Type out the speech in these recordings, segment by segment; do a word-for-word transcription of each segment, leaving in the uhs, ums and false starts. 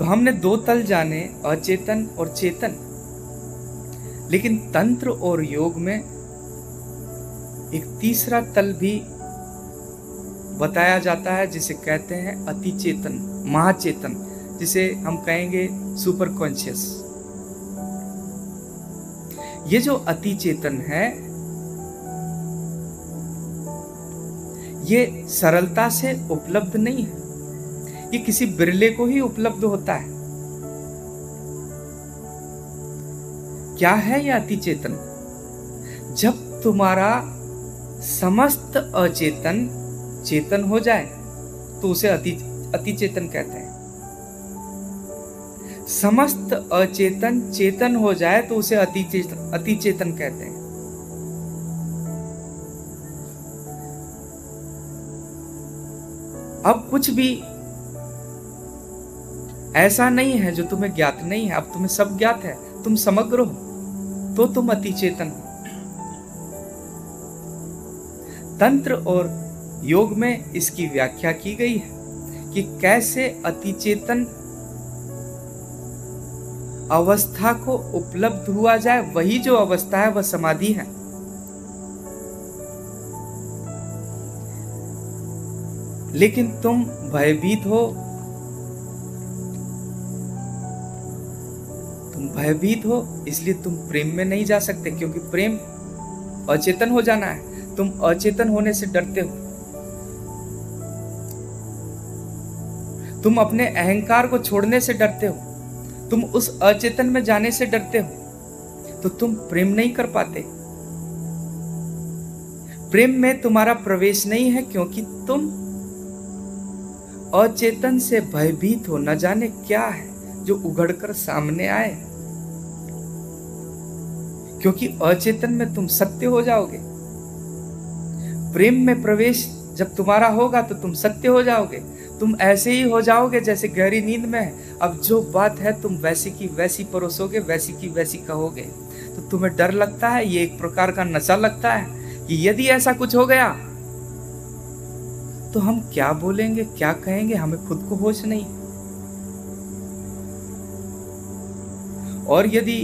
तो हमने दो तल जाने, अचेतन और चेतन। लेकिन तंत्र और योग में एक तीसरा तल भी बताया जाता है जिसे कहते हैं अतिचेतन, महाचेतन, जिसे हम कहेंगे सुपर कॉन्शियस। ये जो अतिचेतन है ये सरलता से उपलब्ध नहीं है, ये किसी बिरले को ही उपलब्ध होता है। क्या है यह अतिचेतन? जब तुम्हारा समस्त अचेतन चेतन हो जाए तो उसे अति अतिचेतन कहते हैं। समस्त अचेतन चेतन हो जाए तो उसे अतिचेतन अतिचेतन कहते हैं। अब कुछ भी ऐसा नहीं है जो तुम्हें ज्ञात नहीं है, अब तुम्हें सब ज्ञात है, तुम समग्र हो, तो तुम अतिचेतन हो। तंत्र और योग में इसकी व्याख्या की गई है कि कैसे अतिचेतन अवस्था को उपलब्ध हुआ जाए। वही जो अवस्था है वह समाधि है। लेकिन तुम भयभीत हो, भयभीत हो, इसलिए तुम प्रेम में नहीं जा सकते, क्योंकि प्रेम अचेतन हो जाना है। तुम अचेतन होने से डरते हो। तुम अपने अहंकार को छोड़ने से डरते हो, तुम उस अचेतन में जाने से डरते हो, तो तुम प्रेम नहीं कर पाते। प्रेम में तुम्हारा प्रवेश नहीं है क्योंकि तुम अचेतन से भयभीत हो। न जाने क्या है जो उघड़कर सामने आए, क्योंकि अचेतन में तुम सत्य हो जाओगे। प्रेम में प्रवेश जब तुम्हारा होगा तो तुम सत्य हो जाओगे। तुम ऐसे ही हो जाओगे जैसे गहरी नींद में है। अब जो बात है तुम वैसी की वैसी परोसोगे, वैसी की वैसी कहोगे। तो तुम्हें डर लगता है, ये एक प्रकार का नशा लगता है कि यदि ऐसा कुछ हो गया तो हम क्या बोलेंगे, क्या कहेंगे, हमें खुद को होश नहीं। और यदि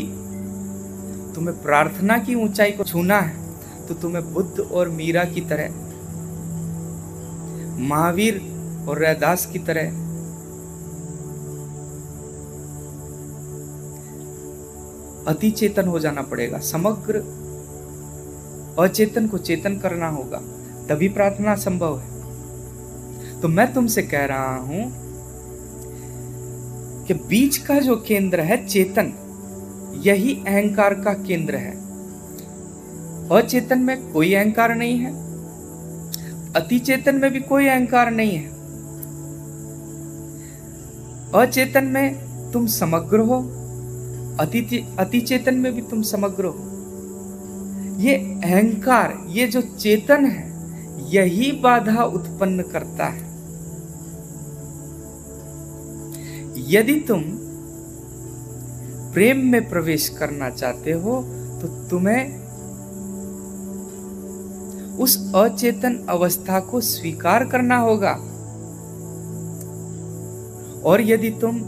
तुम्हें प्रार्थना की ऊंचाई को छूना है तो तुम्हें बुद्ध और मीरा की तरह, महावीर और रैदास की तरह, अतिचेतन हो जाना पड़ेगा। समग्र अचेतन को चेतन करना होगा, तभी प्रार्थना संभव है। तो मैं तुमसे कह रहा हूं कि बीच का जो केंद्र है चेतन, यही अहंकार का केंद्र है। अचेतन में कोई अहंकार नहीं है, अतिचेतन में भी कोई अहंकार नहीं है। अचेतन में तुम समग्र हो, अति अतिचेतन में भी तुम समग्र हो। ये अहंकार, ये जो चेतन है, यही बाधा उत्पन्न करता है। यदि तुम प्रेम में प्रवेश करना चाहते हो तो तुम्हें उस अचेतन अवस्था को स्वीकार करना होगा। और यदि तुम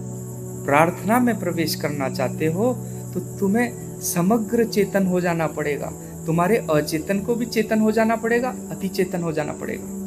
प्रार्थना में प्रवेश करना चाहते हो तो तुम्हें समग्र चेतन हो जाना पड़ेगा। तुम्हारे अचेतन को भी चेतन हो जाना पड़ेगा, अतिचेतन हो जाना पड़ेगा।